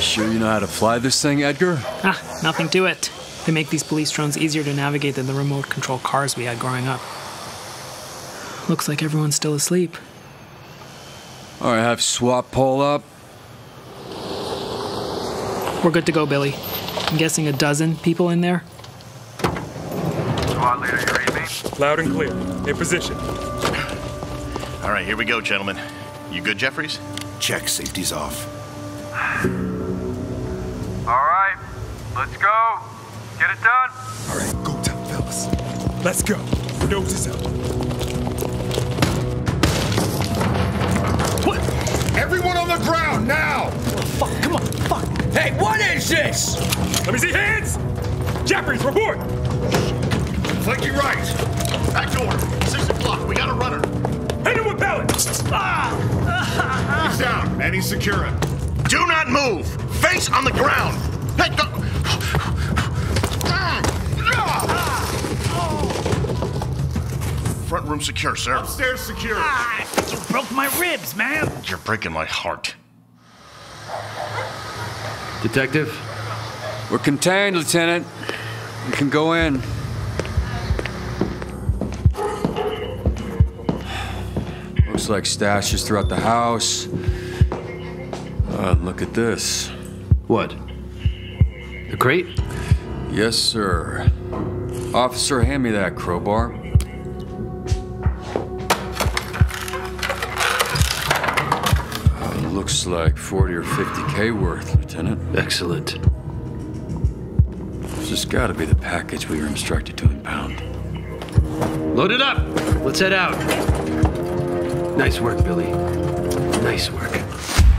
Sure you know how to fly this thing, Edgar? Ah, nothing to it. They make these police drones easier to navigate than the remote control cars we had growing up. Looks like everyone's still asleep. All right, have SWAT pull up. We're good to go, Billy. I'm guessing a dozen people in there. SWAT leader, you read me? Loud and clear. In position. All right, here we go, gentlemen. You good, Jeffries? Check. Safety's off. All right, let's go. Get it done. All right, go time, fellas. Let's go. Noses up. What? Everyone on the ground now. Oh, fuck, come on, fuck. Hey, what is this? Let me see hands. Jeffries, report. Flanky right. Back door. 6 o'clock. We got a runner. Hit him with pellet. Ah. He's down. Manny, secure him. Do not move. Face on the ground. Hey, go. Front room secure, sir. Upstairs secure. Ah, you broke my ribs, man. You're breaking my heart. Detective? We're contained, Lieutenant. You can go in. Looks like stashes throughout the house. Look at this. What? The crate? Yes, sir. Officer, hand me that crowbar. Looks like 40 or 50K worth, Lieutenant. Excellent. This has got to be the package we were instructed to impound. Load it up. Let's head out. Nice work, Billy. Nice work.